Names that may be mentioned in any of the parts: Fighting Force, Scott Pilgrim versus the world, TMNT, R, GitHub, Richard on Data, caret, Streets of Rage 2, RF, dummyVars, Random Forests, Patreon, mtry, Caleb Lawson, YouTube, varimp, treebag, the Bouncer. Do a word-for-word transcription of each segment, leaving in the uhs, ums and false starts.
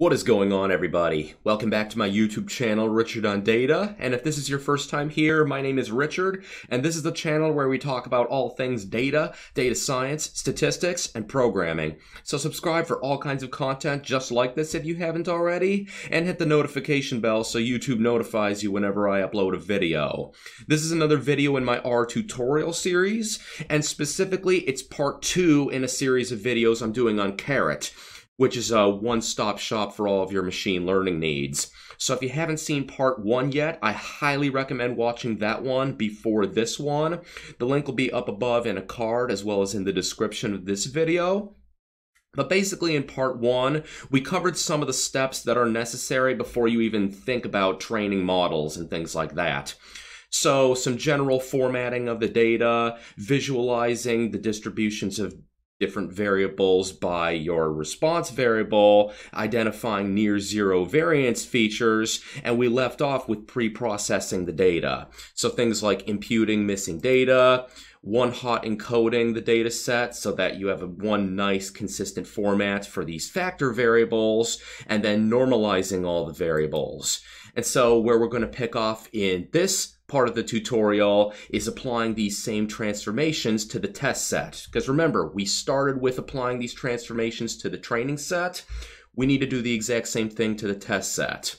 What is going on, everybody? Welcome back to my YouTube channel, Richard on Data. And if this is your first time here, my name is Richard, and this is the channel where we talk about all things data, data science, statistics, and programming. So subscribe for all kinds of content just like this if you haven't already, and hit the notification bell so YouTube notifies you whenever I upload a video. This is another video in my R tutorial series, and specifically it's part two in a series of videos I'm doing on caret, which is a one-stop shop for all of your machine learning needs. So if you haven't seen part one yet, I highly recommend watching that one before this one. The link will be up above in a card as well as in the description of this video. But basically in part one, we covered some of the steps that are necessary before you even think about training models and things like that. So some general formatting of the data, visualizing the distributions of different variables by your response variable, identifying near zero variance features, and we left off with pre-processing the data. So things like imputing missing data, one-hot encoding the data set so that you have a one nice consistent format for these factor variables, and then normalizing all the variables. And so where we're going to pick off in this part of the tutorial is applying these same transformations to the test set. Because remember, we started with applying these transformations to the training set. We need to do the exact same thing to the test set.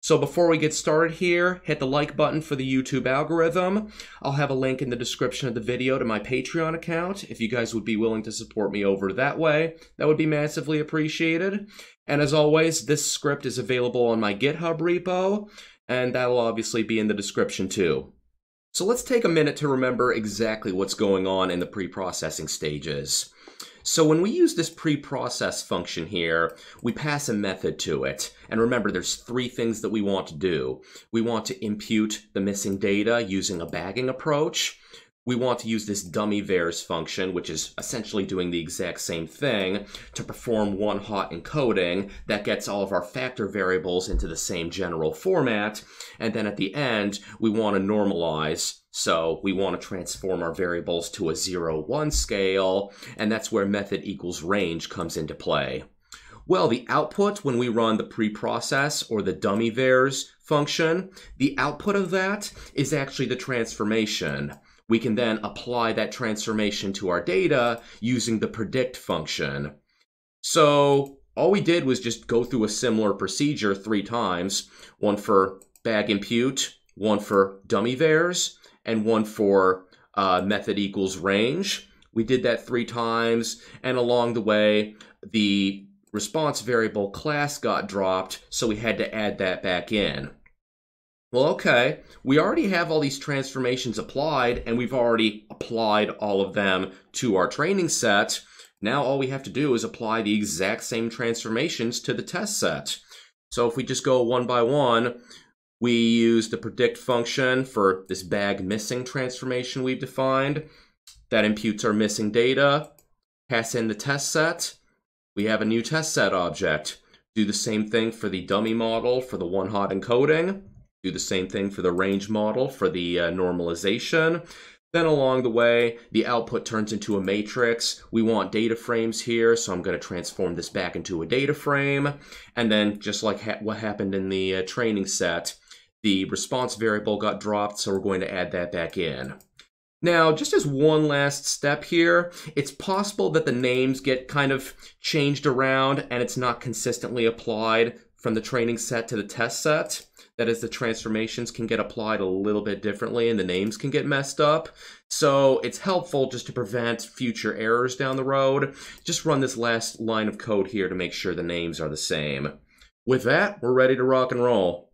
So before we get started here, hit the like button for the YouTube algorithm. I'll have a link in the description of the video to my Patreon account. If you guys would be willing to support me over that way, that would be massively appreciated. And as always, this script is available on my GitHub repo, and that'll obviously be in the description too. So let's take a minute to remember exactly what's going on in the pre-processing stages. So when we use this pre-process function here, we pass a method to it. And remember, there's three things that we want to do. We want to impute the missing data using a bagging approach. We want to use this dummyVars function, which is essentially doing the exact same thing, to perform one-hot encoding that gets all of our factor variables into the same general format. And then at the end, we want to normalize. So we want to transform our variables to a zero one scale, and that's where method equals range comes into play. Well, the output when we run the preprocess or the dummyVars function, the output of that is actually the transformation. We can then apply that transformation to our data using the predict function. So all we did was just go through a similar procedure three times, one for bag impute, one for dummyVars, and one for uh, method equals range. We did that three times, and along the way, the response variable class got dropped, so we had to add that back in. Well, okay, we already have all these transformations applied, and we've already applied all of them to our training set. Now all we have to do is apply the exact same transformations to the test set. So if we just go one by one, we use the predict function for this bag missing transformation we've defined. That imputes our missing data, pass in the test set. We have a new test set object. Do the same thing for the dummy model for the one-hot encoding. Do the same thing for the range model for the uh, normalization. Then along the way, the output turns into a matrix. We want data frames here, so I'm going to transform this back into a data frame. And then just like ha what happened in the uh, training set, the response variable got dropped, so we're going to add that back in. Now, just as one last step here, it's possible that the names get kind of changed around and it's not consistently applied from the training set to the test set. That is, the transformations can get applied a little bit differently and the names can get messed up. So it's helpful just to prevent future errors down the road. Just run this last line of code here to make sure the names are the same. With that, we're ready to rock and roll.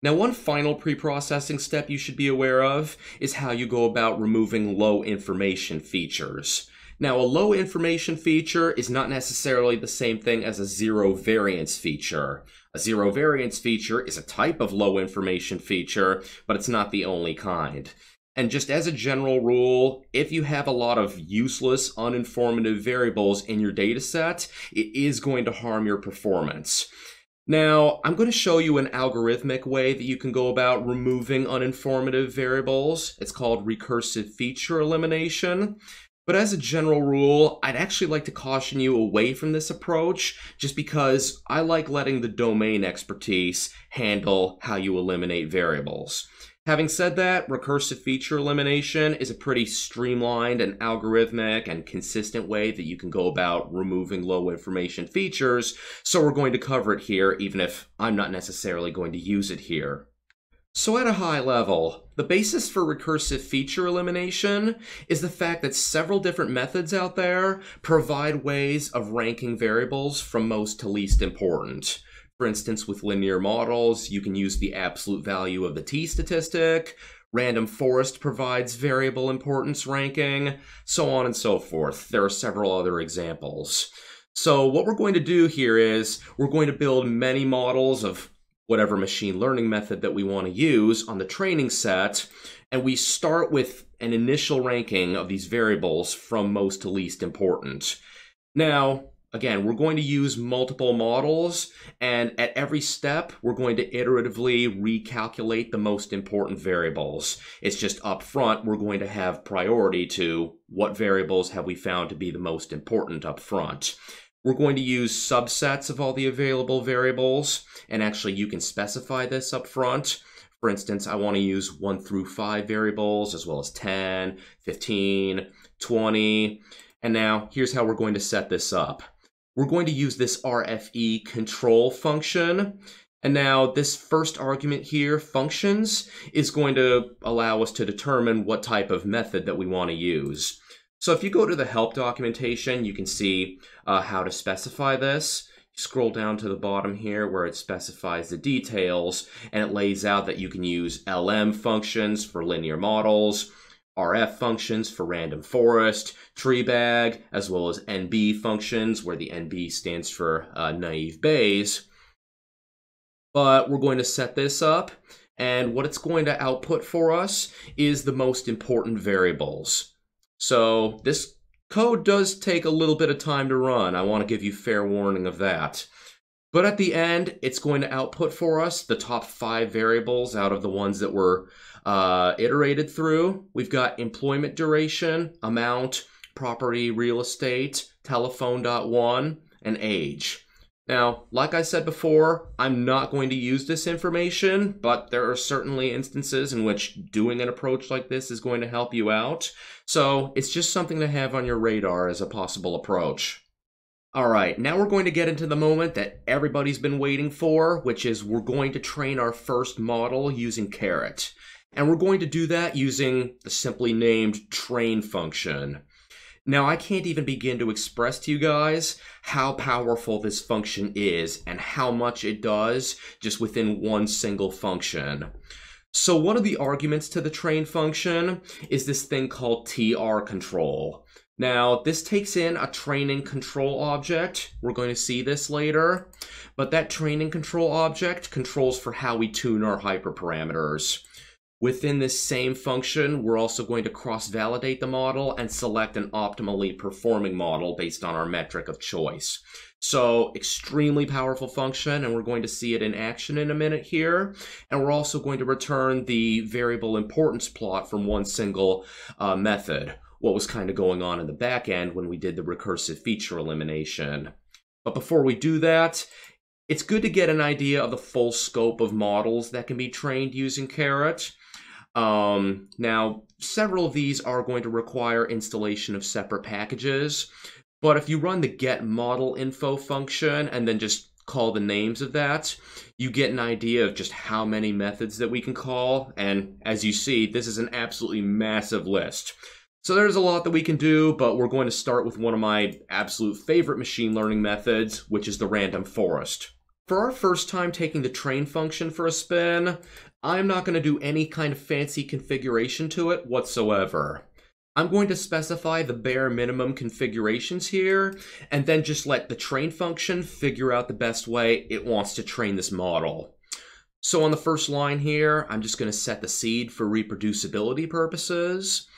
Now, one final pre-processing step you should be aware of is how you go about removing low information features. Now, a low information feature is not necessarily the same thing as a zero variance feature. A zero variance feature is a type of low information feature, but it's not the only kind. And just as a general rule, if you have a lot of useless, uninformative variables in your data set, it is going to harm your performance. Now, I'm going to show you an algorithmic way that you can go about removing uninformative variables. It's called recursive feature elimination. But as a general rule, I'd actually like to caution you away from this approach, just because I like letting the domain expertise handle how you eliminate variables. Having said that, recursive feature elimination is a pretty streamlined and algorithmic and consistent way that you can go about removing low information features, so we're going to cover it here, even if I'm not necessarily going to use it here. So at a high level, the basis for recursive feature elimination is the fact that several different methods out there provide ways of ranking variables from most to least important. For instance, with linear models, you can use the absolute value of the t-statistic, Random Forest provides variable importance ranking, so on and so forth. There are several other examples. So what we're going to do here is we're going to build many models of whatever machine learning method that we want to use on the training set, and we start with an initial ranking of these variables from most to least important. Now, again, we're going to use multiple models, and at every step, we're going to iteratively recalculate the most important variables. It's just up front, we're going to have priority to what variables have we found to be the most important up front. We're going to use subsets of all the available variables, and actually you can specify this up front. For instance, I want to use one through five variables, as well as ten, fifteen, twenty. And now here's how we're going to set this up. We're going to use this R F E control function. And now this first argument here, functions, is going to allow us to determine what type of method that we want to use. So if you go to the help documentation, you can see uh, how to specify this. You scroll down to the bottom here where it specifies the details, and it lays out that you can use L M functions for linear models, R F functions for random forest, treebag, as well as N B functions, where the N B stands for uh, naive Bayes. But we're going to set this up, and what it's going to output for us is the most important variables. So this code does take a little bit of time to run. I want to give you fair warning of that. But at the end, it's going to output for us the top five variables out of the ones that were uh, iterated through. We've got employment duration, amount, property, real estate, telephone dot one, and age. Now, like I said before, I'm not going to use this information, but there are certainly instances in which doing an approach like this is going to help you out. So it's just something to have on your radar as a possible approach. All right, now we're going to get into the moment that everybody's been waiting for, which is we're going to train our first model using caret. And we're going to do that using the simply named train function. Now, I can't even begin to express to you guys how powerful this function is and how much it does just within one single function. So one of the arguments to the train function is this thing called T R control. Now, this takes in a training control object. We're going to see this later, but that training control object controls for how we tune our hyperparameters. Within this same function, we're also going to cross-validate the model and select an optimally performing model based on our metric of choice. So extremely powerful function, and we're going to see it in action in a minute here. And we're also going to return the variable importance plot from one single uh, method, what was kind of going on in the back end when we did the recursive feature elimination. But before we do that, it's good to get an idea of the full scope of models that can be trained using caret. Um, now, several of these are going to require installation of separate packages, but if you run the get model info function and then just call the names of that, you get an idea of just how many methods that we can call. And as you see, this is an absolutely massive list. So there's a lot that we can do, but we're going to start with one of my absolute favorite machine learning methods, which is the random forest. For our first time taking the train function for a spin, I'm not going to do any kind of fancy configuration to it whatsoever. I'm going to specify the bare minimum configurations here, and then just let the train function figure out the best way it wants to train this model. So on the first line here, I'm just going to set the seed for reproducibility purposes.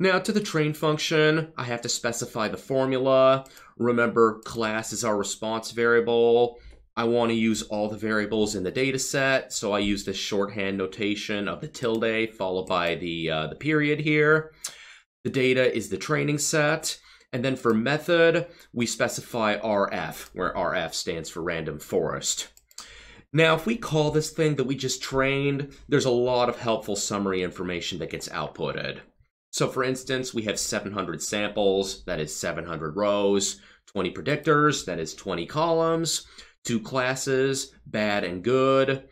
Now to the train function, I have to specify the formula. Remember, class is our response variable. I want to use all the variables in the data set, so I use this shorthand notation of the tilde followed by the, uh, the period here. The data is the training set. And then for method, we specify R F, where R F stands for random forest. Now, if we call this thing that we just trained, there's a lot of helpful summary information that gets outputted. So for instance, we have seven hundred samples, that is seven hundred rows, twenty predictors, that is twenty columns, two classes, bad and good.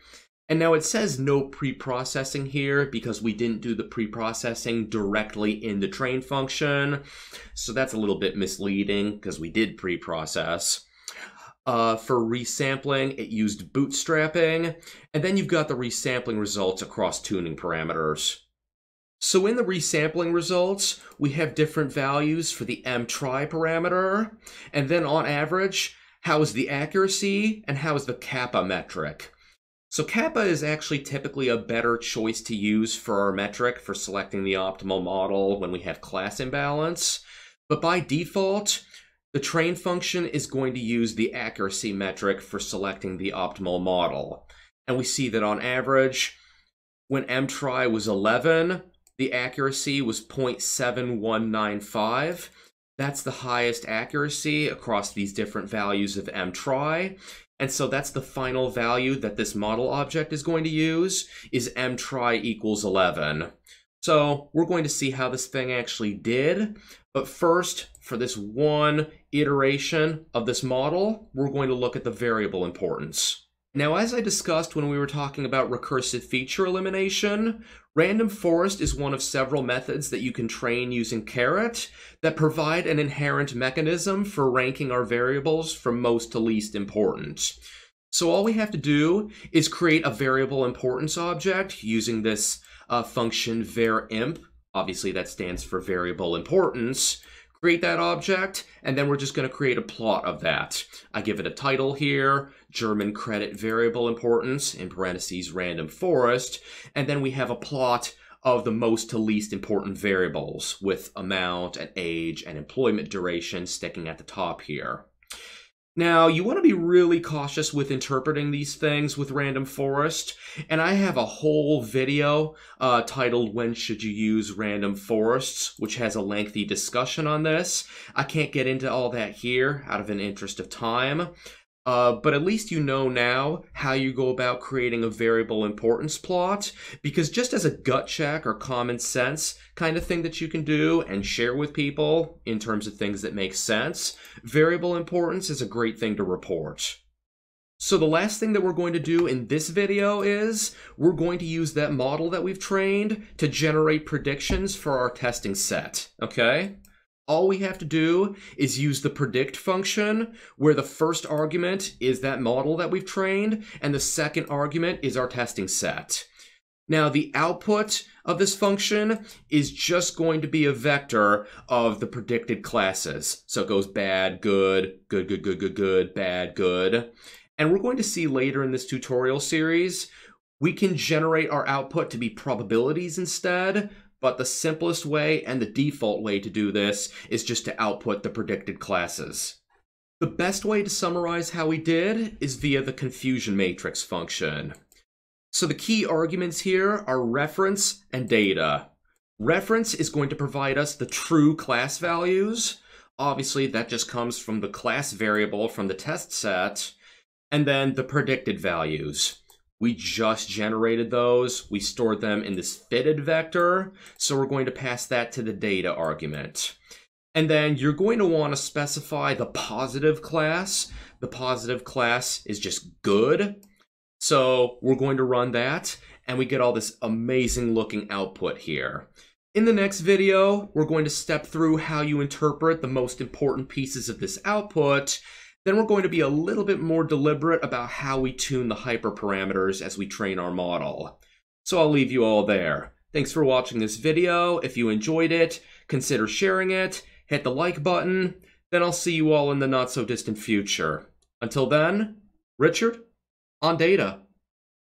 And now it says no pre-processing here because we didn't do the pre-processing directly in the train function. So that's a little bit misleading because we did pre-process. Uh, for resampling, it used bootstrapping. And then you've got the resampling results across tuning parameters. So in the resampling results, we have different values for the mtry parameter. And then on average, how is the accuracy and how is the kappa metric? So kappa is actually typically a better choice to use for our metric for selecting the optimal model when we have class imbalance. But by default, the train function is going to use the accuracy metric for selecting the optimal model. And we see that on average, when mtry was eleven, the accuracy was zero point seven one nine five. That's the highest accuracy across these different values of mtry. And so that's the final value that this model object is going to use, is mtry equals eleven. So we're going to see how this thing actually did. But first, for this one iteration of this model, we're going to look at the variable importance. Now, as I discussed when we were talking about recursive feature elimination, random forest is one of several methods that you can train using caret that provide an inherent mechanism for ranking our variables from most to least important. So all we have to do is create a variable importance object using this uh, function varimp. Obviously that stands for variable importance. Create that object, and then we're just going to create a plot of that. I give it a title here, German credit variable importance, in parentheses random forest, and then we have a plot of the most to least important variables with amount and age and employment duration sticking at the top here. Now, you want to be really cautious with interpreting these things with random forest, and I have a whole video uh, titled When Should You Use Random Forests, which has a lengthy discussion on this. I can't get into all that here out of an interest of time, uh, but at least you know now how you go about creating a variable importance plot, because just as a gut check or common sense kind of thing that you can do and share with people in terms of things that make sense, variable importance is a great thing to report. So the last thing that we're going to do in this video is we're going to use that model that we've trained to generate predictions for our testing set, okay? All we have to do is use the predict function where the first argument is that model that we've trained and the second argument is our testing set. Now, the output of this function is just going to be a vector of the predicted classes. So it goes bad, good, good, good, good, good, good, bad, good. And we're going to see later in this tutorial series, we can generate our output to be probabilities instead, but the simplest way and the default way to do this is just to output the predicted classes. The best way to summarize how we did is via the confusion matrix function. So the key arguments here are reference and data. Reference is going to provide us the true class values. Obviously, that just comes from the class variable from the test set. And then the predicted values. We just generated those. We stored them in this fitted vector. So we're going to pass that to the data argument. And then you're going to want to specify the positive class. The positive class is just good. So we're going to run that, and we get all this amazing looking output here. In the next video, we're going to step through how you interpret the most important pieces of this output. Then we're going to be a little bit more deliberate about how we tune the hyperparameters as we train our model. So I'll leave you all there. Thanks for watching this video. If you enjoyed it, consider sharing it, hit the like button, then I'll see you all in the not so distant future. Until then, Richard on Data.